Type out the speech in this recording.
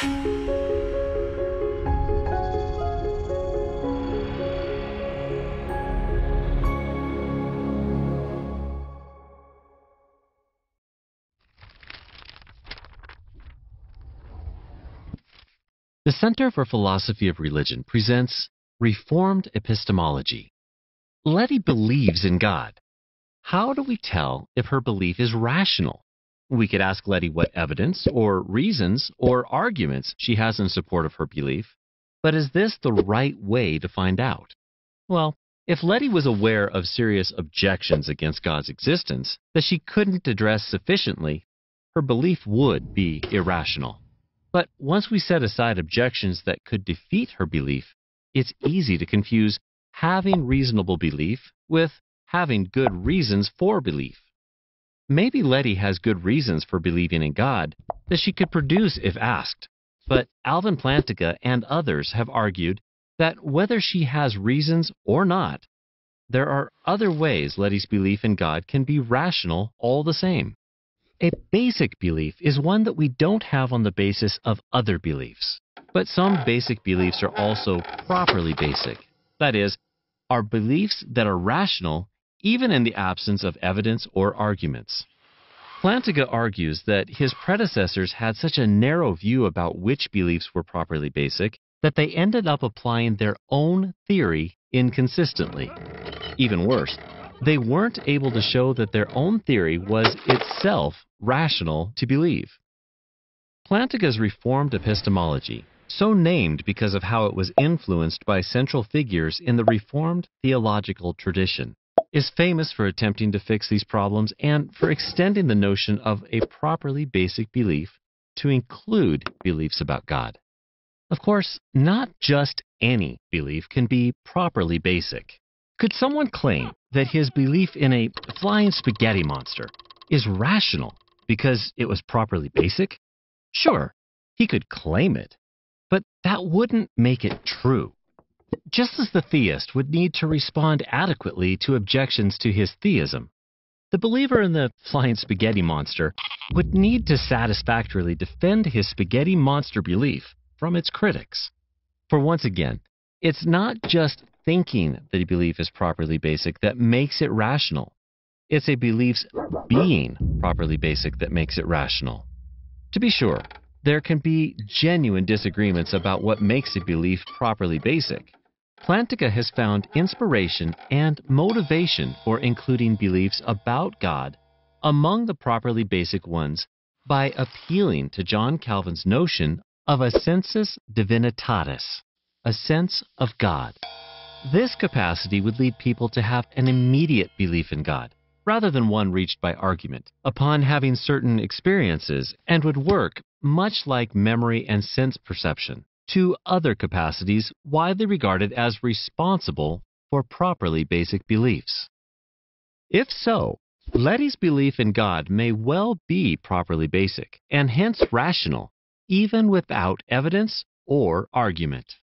The Center for Philosophy of Religion presents Reformed Epistemology. Letty believes in God. How do we tell if her belief is rational? We could ask Letty what evidence or reasons or arguments she has in support of her belief, but is this the right way to find out? Well, if Letty was aware of serious objections against God's existence that she couldn't address sufficiently, her belief would be irrational. But once we set aside objections that could defeat her belief, it's easy to confuse having reasonable belief with having good reasons for belief. Maybe Letty has good reasons for believing in God that she could produce if asked, but Alvin Plantinga and others have argued that whether she has reasons or not, there are other ways Letty's belief in God can be rational all the same. A basic belief is one that we don't have on the basis of other beliefs. But some basic beliefs are also properly basic. That is, are beliefs that are rational even in the absence of evidence or arguments. Plantinga argues that his predecessors had such a narrow view about which beliefs were properly basic that they ended up applying their own theory inconsistently. Even worse, they weren't able to show that their own theory was itself rational to believe. Plantinga's Reformed epistemology, so named because of how it was influenced by central figures in the Reformed theological tradition, is famous for attempting to fix these problems and for extending the notion of a properly basic belief to include beliefs about God. Of course, not just any belief can be properly basic. Could someone claim that his belief in a flying spaghetti monster is rational because it was properly basic? Sure, he could claim it, but that wouldn't make it true. Just as the theist would need to respond adequately to objections to his theism, the believer in the flying spaghetti monster would need to satisfactorily defend his spaghetti monster belief from its critics. For once again, it's not just thinking that a belief is properly basic that makes it rational. It's a belief's being properly basic that makes it rational. To be sure, there can be genuine disagreements about what makes a belief properly basic. Plantinga has found inspiration and motivation for including beliefs about God among the properly basic ones by appealing to John Calvin's notion of a sensus divinitatis, a sense of God. This capacity would lead people to have an immediate belief in God, rather than one reached by argument, upon having certain experiences, and would work, much like memory and sense perception, to other capacities widely regarded as responsible for properly basic beliefs. If so, Letty's belief in God may well be properly basic, and hence rational, even without evidence or argument.